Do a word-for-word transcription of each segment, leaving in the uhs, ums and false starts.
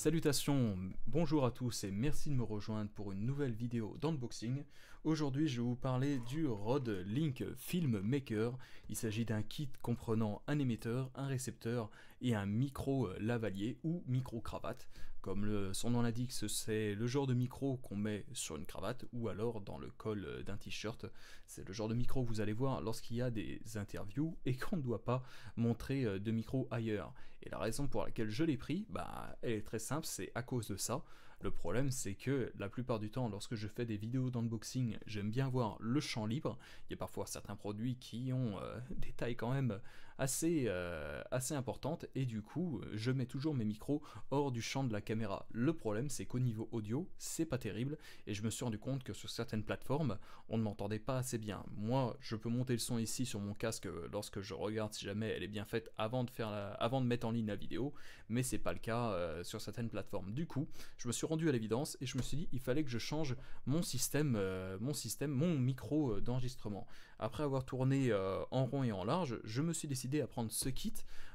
Salutations, bonjour à tous et merci de me rejoindre pour une nouvelle vidéo d'unboxing. Aujourd'hui, je vais vous parler du RODE Link Filmmaker. Il s'agit d'un kit comprenant un émetteur, un récepteur et un micro lavalier ou micro-cravate. Comme le, son nom l'indique, c'est le genre de micro qu'on met sur une cravate ou alors dans le col d'un t-shirt. C'est le genre de micro que vous allez voir lorsqu'il y a des interviews et qu'on ne doit pas montrer de micro ailleurs. Et la raison pour laquelle je l'ai pris, bah, elle est très simple, c'est à cause de ça. Le problème, c'est que la plupart du temps, lorsque je fais des vidéos d'unboxing, j'aime bien voir le champ libre. Il y a parfois certains produits qui ont euh, des tailles quand même assez, euh, assez importantes et du coup, je mets toujours mes micros hors du champ de la caméra. Le problème, c'est qu'au niveau audio, c'est pas terrible et je me suis rendu compte que sur certaines plateformes, on ne m'entendait pas assez bien. Moi, je peux monter le son ici sur mon casque lorsque je regarde si jamais elle est bien faite avant de, faire la... avant de mettre en ligne la vidéo, mais c'est pas le cas euh, sur certaines plateformes. Du coup, je me suis rendu à l'évidence et je me suis dit il fallait que je change mon système euh, mon système mon micro euh, d'enregistrement. Après avoir tourné euh, en rond et en large, je me suis décidé à prendre ce kit.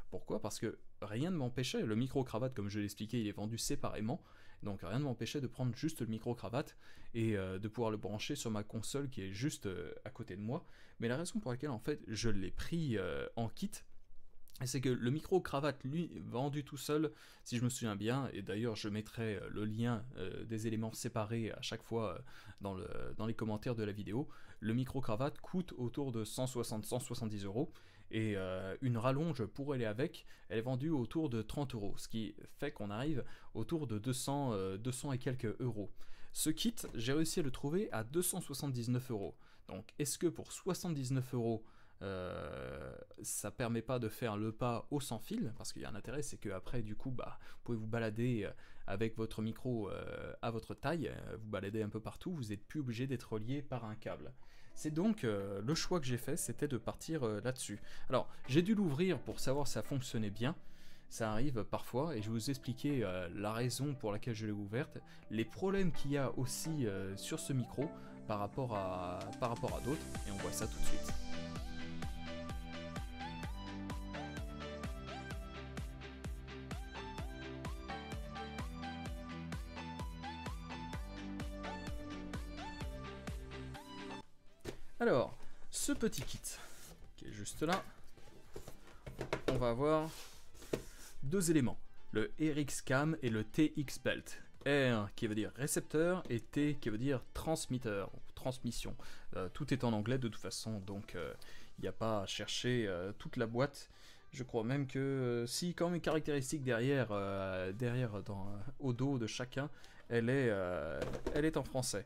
Pourquoi? Parce que rien ne m'empêchait, le micro cravate comme je l'expliquais il est vendu séparément, donc rien ne m'empêchait de prendre juste le micro cravate et euh, de pouvoir le brancher sur ma console qui est juste euh, à côté de moi. Mais la raison pour laquelle en fait je l'ai pris euh, en kit, c'est que le micro-cravate, lui, vendu tout seul, si je me souviens bien, et d'ailleurs je mettrai le lien euh, des éléments séparés à chaque fois euh, dans, le, dans les commentaires de la vidéo, le micro-cravate coûte autour de cent soixante à cent soixante-dix euros, et euh, une rallonge pour aller avec, elle est vendue autour de trente euros, ce qui fait qu'on arrive autour de deux cents, euh, deux cents et quelques euros. Ce kit, j'ai réussi à le trouver à deux cent soixante-dix-neuf euros, donc est-ce que pour soixante-dix-neuf euros, Euh, ça permet pas de faire le pas au sans fil, parce qu'il y a un intérêt, c'est que après du coup bah, vous pouvez vous balader avec votre micro euh, à votre taille, vous baladez un peu partout, vous n'êtes plus obligé d'être relié par un câble. C'est donc euh, le choix que j'ai fait, c'était de partir euh, là-dessus. Alors j'ai dû l'ouvrir pour savoir si ça fonctionnait bien. Ça arrive parfois et je vais vous expliquer euh, la raison pour laquelle je l'ai ouverte, les problèmes qu'il y a aussi euh, sur ce micro par rapport à, par rapport à d'autres, et on voit ça tout de suite. Alors, ce petit kit qui est juste là, on va avoir deux éléments, le R X Cam et le T X-belt. R qui veut dire récepteur et T qui veut dire transmetteur, transmission. Euh, tout est en anglais de toute façon, donc il euh, n'y a pas à chercher euh, toute la boîte. Je crois même que euh, si quand même caractéristique derrière, euh, derrière dans, euh, au dos de chacun, elle est, euh, elle est en français.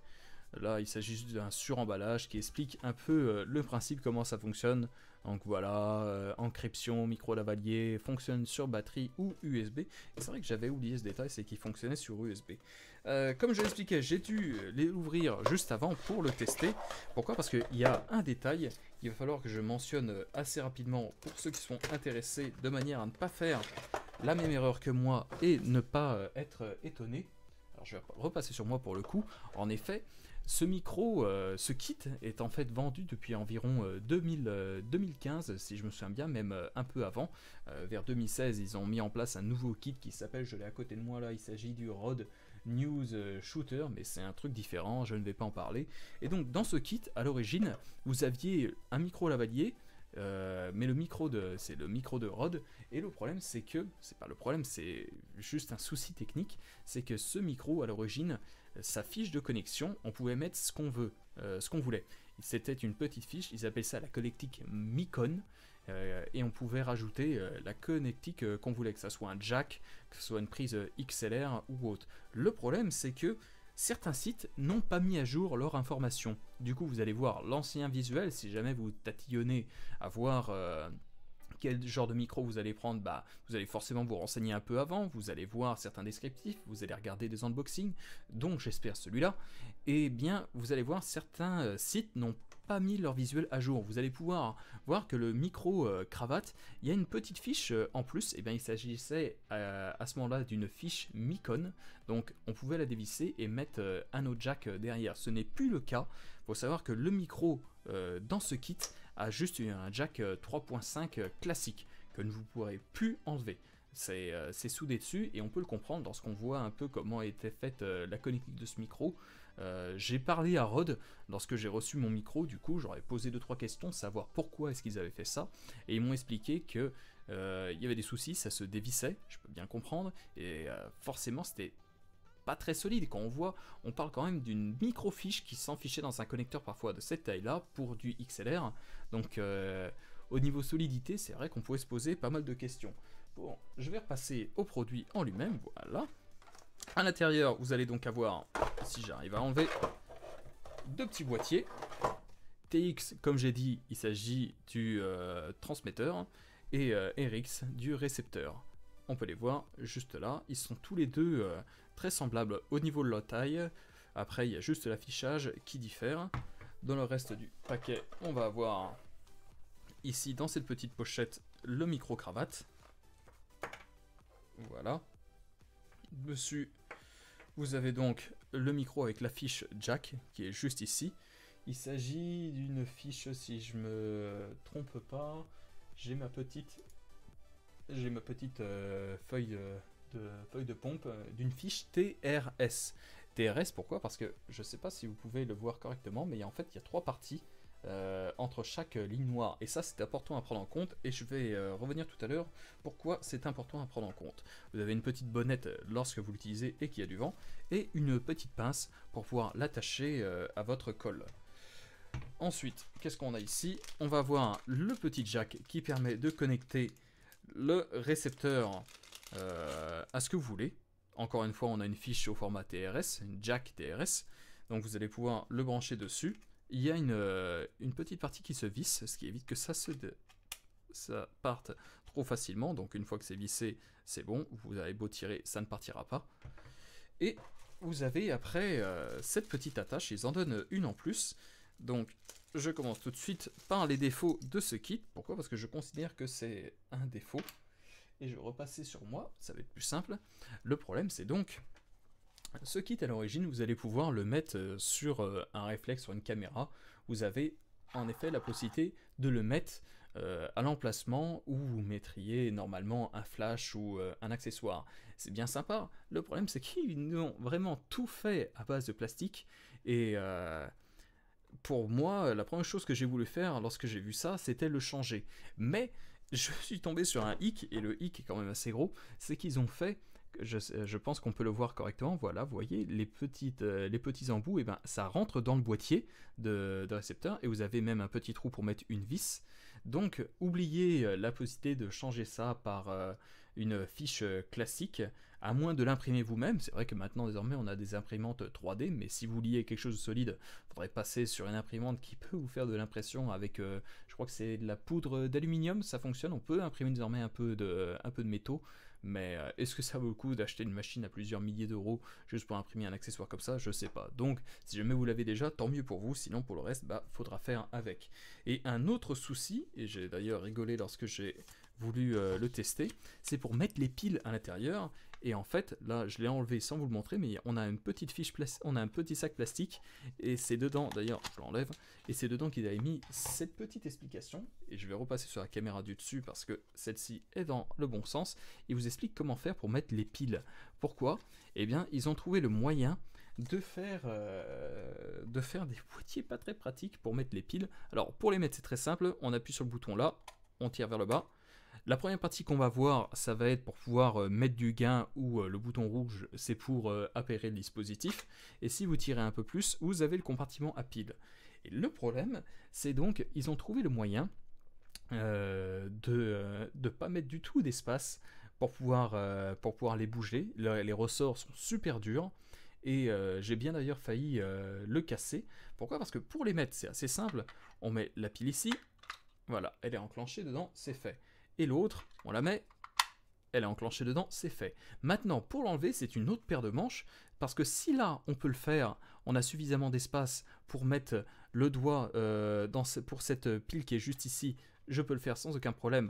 Là, il s'agit d'un suremballage qui explique un peu euh, le principe, comment ça fonctionne. Donc voilà, euh, encryption, micro-lavalier, fonctionne sur batterie ou U S B. C'est vrai que j'avais oublié ce détail, c'est qu'il fonctionnait sur U S B. Euh, comme je l'expliquais, j'ai dû les ouvrir juste avant pour le tester. Pourquoi? Parce qu'il y a un détail, il va falloir que je mentionne assez rapidement pour ceux qui sont intéressés, de manière à ne pas faire la même erreur que moi et ne pas être étonné. Alors je vais repasser sur moi pour le coup. En effet, ce micro, euh, ce kit est en fait vendu depuis environ euh, deux mille, euh, deux mille quinze, si je me souviens bien, même euh, un peu avant. Euh, vers deux mille seize, ils ont mis en place un nouveau kit qui s'appelle, je l'ai à côté de moi là, il s'agit du Rode News Shooter, mais c'est un truc différent, je ne vais pas en parler. Et donc dans ce kit, à l'origine, vous aviez un micro lavalier, Euh, mais le micro de, c'est le micro de Rode, et le problème c'est que, c'est pas le problème, c'est juste un souci technique, c'est que ce micro à l'origine, sa fiche de connexion, on pouvait mettre ce qu'on veut, euh, ce qu'on voulait. C'était une petite fiche, ils appellent ça la connectique MiCon, euh, et on pouvait rajouter euh, la connectique euh, qu'on voulait, que ça soit un jack, que ce soit une prise euh, X L R ou autre. Le problème c'est que certains sites n'ont pas mis à jour leur information. Du coup, vous allez voir l'ancien visuel, si jamais vous tatillonnez à voir euh, quel genre de micro vous allez prendre, bah, vous allez forcément vous renseigner un peu avant, vous allez voir certains descriptifs, vous allez regarder des unboxings, dont j'espère celui-là, et bien vous allez voir certains euh, sites n'ont pas mis leur visuel à jour. Vous allez pouvoir voir que le micro euh, cravate, il y a une petite fiche euh, en plus, et bien il s'agissait euh, à ce moment-là d'une fiche MiCon, donc on pouvait la dévisser et mettre euh, un autre jack euh, derrière. Ce n'est plus le cas. Il faut savoir que le micro euh, dans ce kit a juste un jack euh, trois point cinq euh, classique que vous ne pourrez plus enlever. c'est euh, soudé dessus, et on peut le comprendre lorsqu'on voit un peu comment était faite euh, la connectique de ce micro. Euh, j'ai parlé à Rode lorsque j'ai reçu mon micro, du coup j'aurais posé deux trois questions, savoir pourquoi est-ce qu'ils avaient fait ça, et ils m'ont expliqué que euh, il y avait des soucis, ça se dévissait, je peux bien comprendre, et euh, forcément c'était pas très solide. Quand on voit, on parle quand même d'une microfiche qui s'enfichait dans un connecteur parfois de cette taille-là pour du X L R, donc euh, au niveau solidité, c'est vrai qu'on pouvait se poser pas mal de questions. Bon, je vais repasser au produit en lui-même, voilà. À l'intérieur, vous allez donc avoir, si j'arrive à enlever, deux petits boîtiers. T X, comme j'ai dit, il s'agit du euh, transmetteur, et euh, R X du récepteur. On peut les voir juste là, ils sont tous les deux euh, très semblables au niveau de leur taille. Après, il y a juste l'affichage qui diffère. Dans le reste du paquet, on va avoir ici, dans cette petite pochette, le micro-cravate. Voilà. Dessus, vous avez donc le micro avec la fiche jack, qui est juste ici. Il s'agit d'une fiche, si je me trompe pas, j'ai ma petite... j'ai ma petite euh, feuille, de, feuille de pompe d'une fiche T R S. T R S, pourquoi? Parce que je ne sais pas si vous pouvez le voir correctement, mais en fait, il y a trois parties euh, entre chaque ligne noire. Et ça, c'est important à prendre en compte, et je vais euh, revenir tout à l'heure pourquoi c'est important à prendre en compte. Vous avez une petite bonnette lorsque vous l'utilisez et qu'il y a du vent, et une petite pince pour pouvoir l'attacher euh, à votre colle. Ensuite, qu'est-ce qu'on a ici? On va avoir le petit jack qui permet de connecter le récepteur euh, à ce que vous voulez. Encore une fois, on a une fiche au format T R S, une jack T R S, donc vous allez pouvoir le brancher dessus. Il y a une, euh, une petite partie qui se visse, ce qui évite que ça se dé... ça parte trop facilement, donc une fois que c'est vissé, c'est bon, vous avez beau tirer, ça ne partira pas. Et vous avez après euh, cette petite attache, ils en donnent une en plus. Donc je commence tout de suite par les défauts de ce kit. Pourquoi? Parce que je considère que c'est un défaut. Et je vais repasser sur moi, ça va être plus simple. Le problème, c'est donc, ce kit à l'origine, vous allez pouvoir le mettre sur un réflexe, sur une caméra. Vous avez en effet la possibilité de le mettre euh, à l'emplacement où vous mettriez normalement un flash ou euh, un accessoire. C'est bien sympa. Le problème, c'est qu'ils ont vraiment tout fait à base de plastique. Et... Euh, pour moi, la première chose que j'ai voulu faire lorsque j'ai vu ça, c'était le changer. Mais je suis tombé sur un hic, et le hic est quand même assez gros, c'est qu'ils ont fait, je, je pense qu'on peut le voir correctement, voilà, vous voyez, les, petites, euh, les petits embouts, et ben, ça rentre dans le boîtier de, de récepteur, et vous avez même un petit trou pour mettre une vis. Donc, oubliez la possibilité de changer ça par euh, une fiche classique, à moins de l'imprimer vous-même. C'est vrai que maintenant, désormais, on a des imprimantes trois D, mais si vous vouliez quelque chose de solide, il faudrait passer sur une imprimante qui peut vous faire de l'impression avec, euh, je crois que c'est de la poudre d'aluminium, ça fonctionne. On peut imprimer désormais un peu de, un peu de métaux, mais est-ce que ça vaut le coup d'acheter une machine à plusieurs milliers d'euros juste pour imprimer un accessoire comme ça? Je sais pas. Donc, si jamais vous l'avez déjà, tant mieux pour vous, sinon pour le reste, bah, faudra faire avec. Et un autre souci, et j'ai d'ailleurs rigolé lorsque j'ai voulu euh, le tester, c'est pour mettre les piles à l'intérieur, et en fait, là, je l'ai enlevé sans vous le montrer, mais on a une petite fiche, on a un petit sac plastique, et c'est dedans, d'ailleurs, je l'enlève, et c'est dedans qu'il avait mis cette petite explication, et je vais repasser sur la caméra du dessus, parce que celle-ci est dans le bon sens, et vous explique comment faire pour mettre les piles. Pourquoi? Eh bien, ils ont trouvé le moyen de faire, euh, de faire des boîtiers pas très pratiques pour mettre les piles. Alors, pour les mettre, c'est très simple, on appuie sur le bouton là, on tire vers le bas. La première partie qu'on va voir, ça va être pour pouvoir euh, mettre du gain, ou euh, le bouton rouge, c'est pour euh, appairer le dispositif. Et si vous tirez un peu plus, vous avez le compartiment à piles. Et le problème, c'est donc, ils ont trouvé le moyen euh, de euh, de pas mettre du tout d'espace pour pouvoir, euh, pour pouvoir les bouger. Le, les ressorts sont super durs. Et euh, j'ai bien d'ailleurs failli euh, le casser. Pourquoi? Parce que pour les mettre, c'est assez simple. On met la pile ici. Voilà, elle est enclenchée dedans, c'est fait. Et l'autre, on la met, elle est enclenchée dedans, c'est fait. Maintenant, pour l'enlever, c'est une autre paire de manches, parce que si là, on peut le faire, on a suffisamment d'espace pour mettre le doigt euh, dans ce, pour cette pile qui est juste ici, je peux le faire sans aucun problème,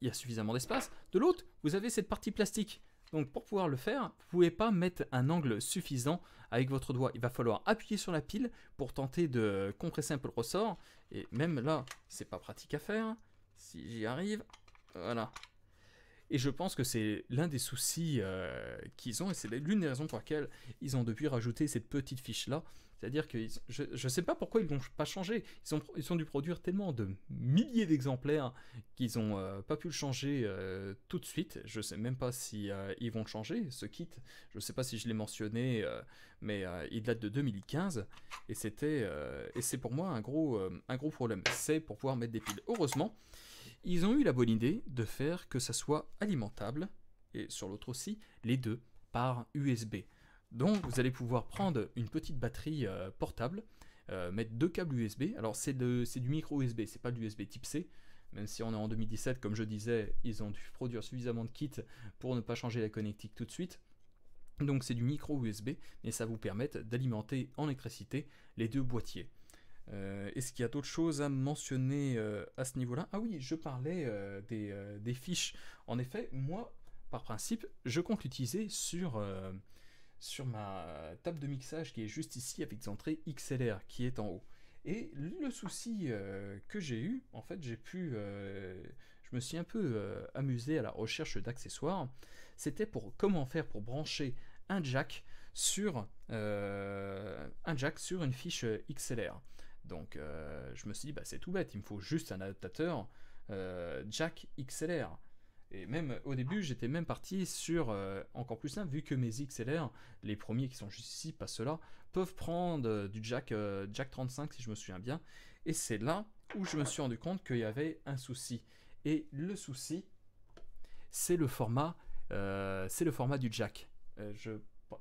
il y a suffisamment d'espace. De l'autre, vous avez cette partie plastique. Donc pour pouvoir le faire, vous ne pouvez pas mettre un angle suffisant avec votre doigt. Il va falloir appuyer sur la pile pour tenter de compresser un peu le ressort. Et même là, c'est pas pratique à faire. Si j'y arrive, voilà. Et je pense que c'est l'un des soucis euh, qu'ils ont, et c'est l'une des raisons pour laquelle ils ont depuis rajouté cette petite fiche-là. C'est-à-dire que ils, je ne sais pas pourquoi ils ne l'ont pas changé. Ils ont, ils ont dû produire tellement de milliers d'exemplaires qu'ils n'ont euh, pas pu le changer euh, tout de suite. Je ne sais même pas si euh, ils vont le changer, ce kit. Je ne sais pas si je l'ai mentionné, euh, mais euh, il date de deux mille quinze. Et c'était, euh, et c'est pour moi un gros, euh, un gros problème. C'est pour pouvoir mettre des piles. Heureusement, ils ont eu la bonne idée de faire que ça soit alimentable, et sur l'autre aussi, les deux, par U S B. Donc vous allez pouvoir prendre une petite batterie euh, portable, euh, mettre deux câbles U S B. Alors c'est du micro U S B, c'est pas de l'U S B type C, même si on est en deux mille dix-sept, comme je disais, ils ont dû produire suffisamment de kits pour ne pas changer la connectique tout de suite. Donc c'est du micro U S B, mais ça vous permet d'alimenter en électricité les deux boîtiers. Euh, Est-ce qu'il y a d'autres choses à mentionner euh, à ce niveau-là? Ah oui, je parlais euh, des, euh, des fiches. En effet, moi, par principe, je compte l'utiliser sur, euh, sur ma table de mixage qui est juste ici avec des entrées X L R qui est en haut. Et le souci euh, que j'ai eu, en fait, j'ai pu, euh, je me suis un peu euh, amusé à la recherche d'accessoires. C'était pour comment faire pour brancher un jack sur, euh, un jack sur une fiche X L R. Donc euh, je me suis dit, bah, c'est tout bête, il me faut juste un adaptateur euh, jack X L R. Et même au début, j'étais même parti sur euh, encore plus simple, vu que mes X L R, les premiers qui sont juste ici, pas ceux-là, peuvent prendre euh, du jack, euh, jack trente-cinq si je me souviens bien. Et c'est là où je me suis rendu compte qu'il y avait un souci. Et le souci, c'est le format, euh, c'est le format du jack. Euh, je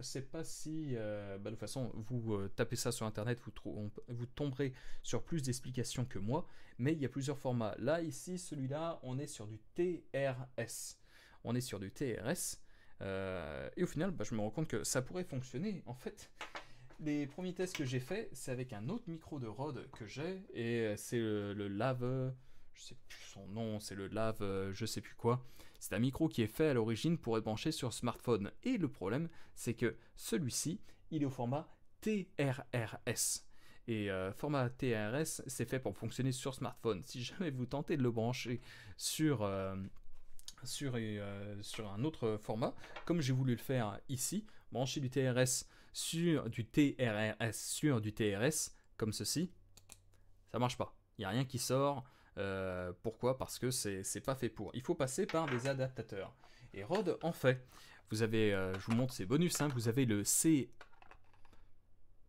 sais pas si euh, bah, de toute façon vous euh, tapez ça sur internet, vous, on, vous tomberez sur plus d'explications que moi, mais il y a plusieurs formats. Là ici, celui-là, on est sur du T R S, on est sur du T R S euh, et au final bah, je me rends compte que ça pourrait fonctionner. En fait, les premiers tests que j'ai fait, c'est avec un autre micro de Rode que j'ai, et c'est le, le Lave, je sais plus son nom, c'est le Lave, je sais plus quoi. C'est un micro qui est fait à l'origine pour être branché sur smartphone. Et le problème, c'est que celui-ci, il est au format T R R S. Et euh, format T R R S, c'est fait pour fonctionner sur smartphone. Si jamais vous tentez de le brancher sur, euh, sur, euh, sur un autre format, comme j'ai voulu le faire ici, brancher du T R S sur du T R R S sur du T R S, comme ceci, ça marche pas. Il n'y a rien qui sort. Euh, pourquoi? Parce que c'est pas fait pour. Il faut passer par des adaptateurs. Et Rode en fait. Vous avez, euh, je vous montre ces bonus. Hein, vous avez le C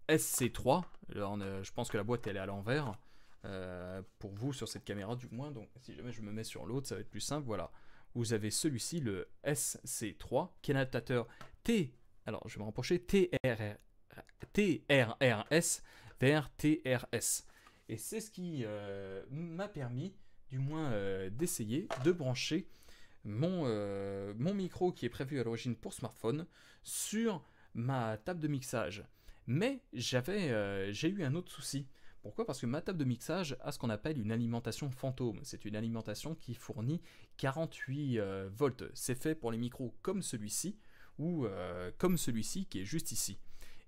S C trois. Alors, euh, je pense que la boîte elle est à l'envers euh, pour vous sur cette caméra du moins. Donc si jamais je me mets sur l'autre, ça va être plus simple. Voilà. Vous avez celui-ci, le S C trois, qui est un adaptateur T. Alors je vais me rapprocher T R R S vers T R S. Et c'est ce qui euh, m'a permis, du moins, euh, d'essayer de brancher mon, euh, mon micro qui est prévu à l'origine pour smartphone sur ma table de mixage. Mais j'avais, euh, j'ai eu un autre souci. Pourquoi? Parce que ma table de mixage a ce qu'on appelle une alimentation fantôme. C'est une alimentation qui fournit quarante-huit euh, volts. C'est fait pour les micros comme celui-ci ou euh, comme celui-ci qui est juste ici.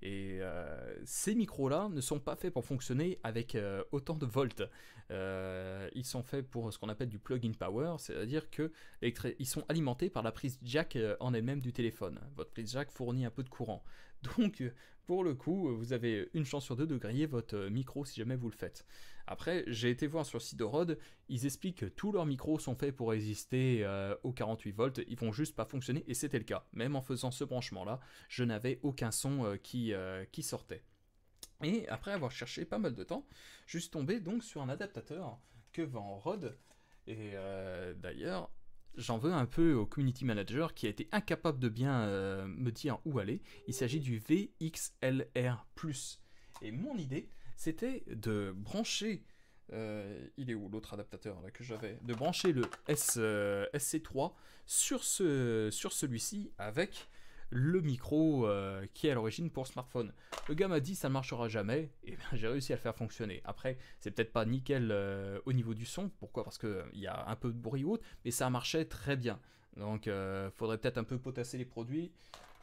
Et euh, ces micros-là ne sont pas faits pour fonctionner avec euh, autant de volts. Euh, ils sont faits pour ce qu'on appelle du plug-in power, c'est-à-dire qu'ils sont alimentés par la prise jack en elle-même du téléphone. Votre prise jack fournit un peu de courant. Donc, pour le coup, vous avez une chance sur deux de griller votre micro si jamais vous le faites. Après, j'ai été voir sur le site de Rode, ils expliquent que tous leurs micros sont faits pour résister euh, aux quarante-huit volts, ils vont juste pas fonctionner, et c'était le cas. Même en faisant ce branchement-là, je n'avais aucun son euh, qui, euh, qui sortait. Et après avoir cherché pas mal de temps, je suis tombé donc sur un adaptateur que vend Rode, et euh, d'ailleurs... J'en veux un peu au community manager qui a été incapable de bien euh, me dire où aller. Il s'agit du V X L R plus. Et mon idée, c'était de brancher... Euh, il est où l'autre adaptateur là, que j'avais? De brancher le S, euh, S C trois sur, ce, sur celui-ci avec le micro euh, qui est à l'origine pour smartphone. Le gars m'a dit ça ne marchera jamais, et bien j'ai réussi à le faire fonctionner. Après, c'est peut-être pas nickel euh, au niveau du son, pourquoi? Parce qu'il euh, y a un peu de bruit haute, mais ça marchait très bien. Donc euh, faudrait peut-être un peu potasser les produits,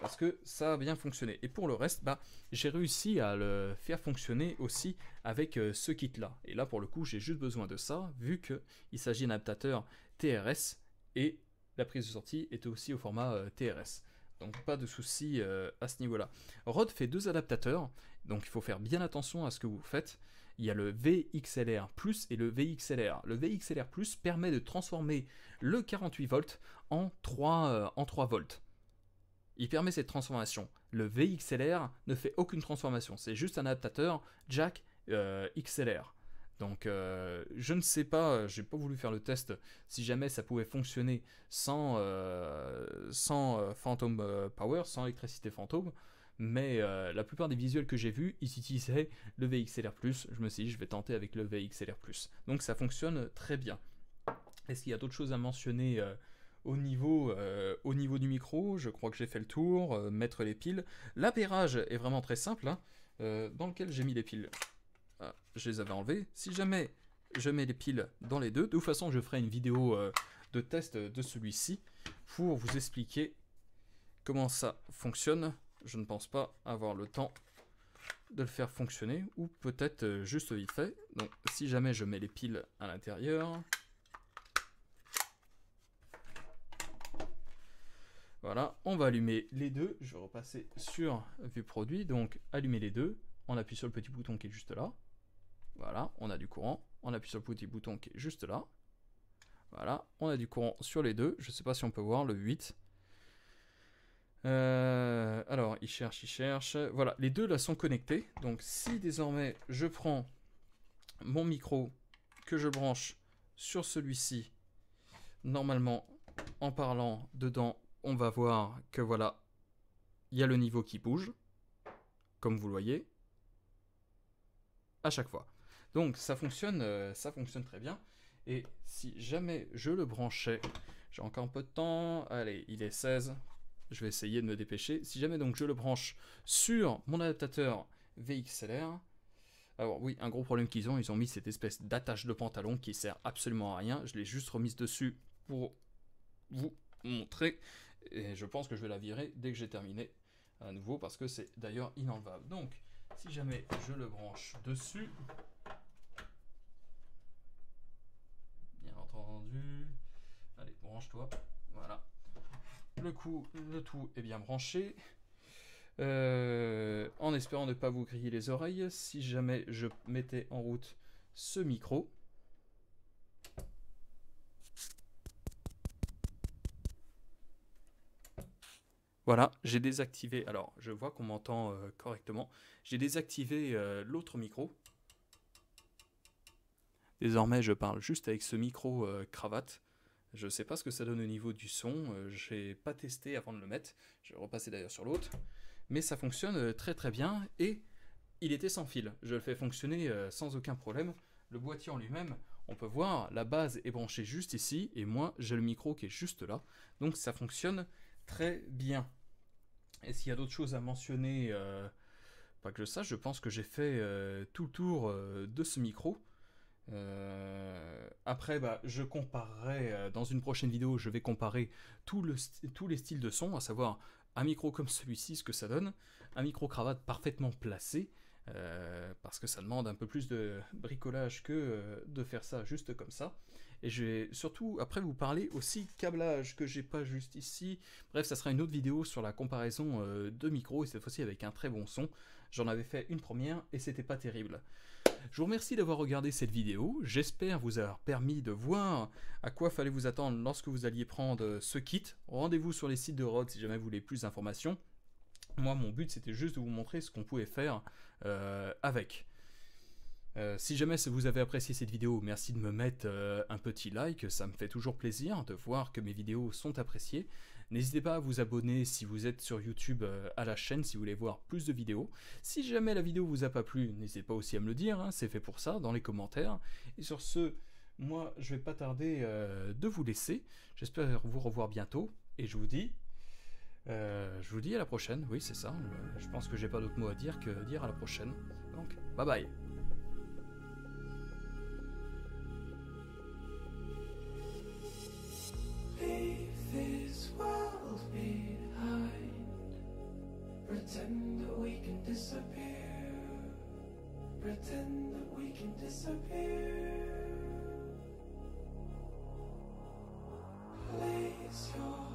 parce que ça a bien fonctionné. Et pour le reste, bah, j'ai réussi à le faire fonctionner aussi avec euh, ce kit-là. Et là, pour le coup, j'ai juste besoin de ça, vu qu'il s'agit d'un adaptateur T R S, et la prise de sortie était aussi au format euh, T R S. Donc pas de souci euh, à ce niveau-là. RODE fait deux adaptateurs, donc il faut faire bien attention à ce que vous faites. Il y a le V X L R plus et le V X L R. Le V X L R plus permet de transformer le quarante-huit volts en trois volts. Il permet cette transformation. Le V X L R ne fait aucune transformation, c'est juste un adaptateur jack euh, X L R. Donc euh, je ne sais pas, j'ai pas voulu faire le test si jamais ça pouvait fonctionner sans, euh, sans euh, Phantom Power, sans électricité fantôme, mais euh, la plupart des visuels que j'ai vus, ils utilisaient le V X L R plus, je me suis dit je vais tenter avec le V X L R plus. Donc ça fonctionne très bien. Est-ce qu'il y a d'autres choses à mentionner euh, au, niveau, euh, au niveau du micro? Je crois que j'ai fait le tour, euh, mettre les piles. L'appairage est vraiment très simple, hein, euh, dans lequel j'ai mis les piles. Ah, je les avais enlevés. Si jamais je mets les piles dans les deux, de toute façon je ferai une vidéo euh, de test de celui-ci pour vous expliquer comment ça fonctionne. Je ne pense pas avoir le temps de le faire fonctionner, ou peut-être euh, juste vite fait. Donc si jamais je mets les piles à l'intérieur, voilà, on va allumer les deux. Je vais repasser sur vue produit, donc allumer les deux, on appuie sur le petit bouton qui est juste là. Voilà, on a du courant. On appuie sur le petit bouton qui est juste là. Voilà, on a du courant sur les deux. Je ne sais pas si on peut voir le huit. Euh, alors, il cherche, il cherche. Voilà, les deux là sont connectés. Donc, si désormais je prends mon micro que je branche sur celui-ci, normalement, en parlant dedans, on va voir que voilà, il y a le niveau qui bouge, comme vous le voyez, à chaque fois. Donc ça fonctionne, euh, ça fonctionne très bien. Et si jamais je le branchais, j'ai encore un peu de temps, allez, il est seize, je vais essayer de me dépêcher. Si jamais donc je le branche sur mon adaptateur V X L R, alors oui, un gros problème qu'ils ont, ils ont mis cette espèce d'attache de pantalon qui sert absolument à rien. Je l'ai juste remise dessus pour vous montrer, et je pense que je vais la virer dès que j'ai terminé à nouveau, parce que c'est d'ailleurs inenlevable. Donc si jamais je le branche dessus, bien entendu, allez, branche-toi, voilà, le coup, le tout est bien branché, euh, en espérant ne pas vous griller les oreilles. Si jamais je mettais en route ce micro, voilà, j'ai désactivé, alors je vois qu'on m'entend euh, correctement, j'ai désactivé euh, l'autre micro. Désormais je parle juste avec ce micro euh, cravate. Je ne sais pas ce que ça donne au niveau du son, euh, j'ai pas testé avant de le mettre, je vais repasser d'ailleurs sur l'autre, mais ça fonctionne euh, très très bien, et il était sans fil, je le fais fonctionner euh, sans aucun problème. Le boîtier en lui-même, on peut voir, la base est branchée juste ici, et moi j'ai le micro qui est juste là, donc ça fonctionne très bien. Est-ce qu'il y a d'autres choses à mentionner? euh, Pas que je sache, je pense que j'ai fait euh, tout le tour euh, de ce micro. Euh, après, bah, je comparerai, euh, dans une prochaine vidéo, je vais comparer tout le tous les styles de son, à savoir un micro comme celui-ci, ce que ça donne, un micro-cravate parfaitement placé, euh, parce que ça demande un peu plus de bricolage que euh, de faire ça juste comme ça. Et je vais surtout après vous parler aussi câblage que j'ai pas juste ici. Bref, ça sera une autre vidéo sur la comparaison euh, de micros, et cette fois-ci avec un très bon son. J'en avais fait une première et c'était pas terrible. Je vous remercie d'avoir regardé cette vidéo. J'espère vous avoir permis de voir à quoi fallait vous attendre lorsque vous alliez prendre ce kit. Rendez-vous sur les sites de RODE si jamais vous voulez plus d'informations. Moi, mon but, c'était juste de vous montrer ce qu'on pouvait faire euh, avec. Euh, si jamais vous avez apprécié cette vidéo, merci de me mettre euh, un petit like, ça me fait toujours plaisir de voir que mes vidéos sont appréciées. N'hésitez pas à vous abonner si vous êtes sur YouTube euh, à la chaîne, si vous voulez voir plus de vidéos. Si jamais la vidéo vous a pas plu, n'hésitez pas aussi à me le dire, hein, c'est fait pour ça, dans les commentaires. Et sur ce, moi je vais pas tarder euh, de vous laisser, j'espère vous revoir bientôt, et je vous dis... Euh, je vous dis à la prochaine, oui c'est ça, je, je pense que j'ai pas d'autre mot à dire que dire à la prochaine, donc bye bye. Leave this world behind. Pretend that we can disappear. Pretend that we can disappear. Leave It's your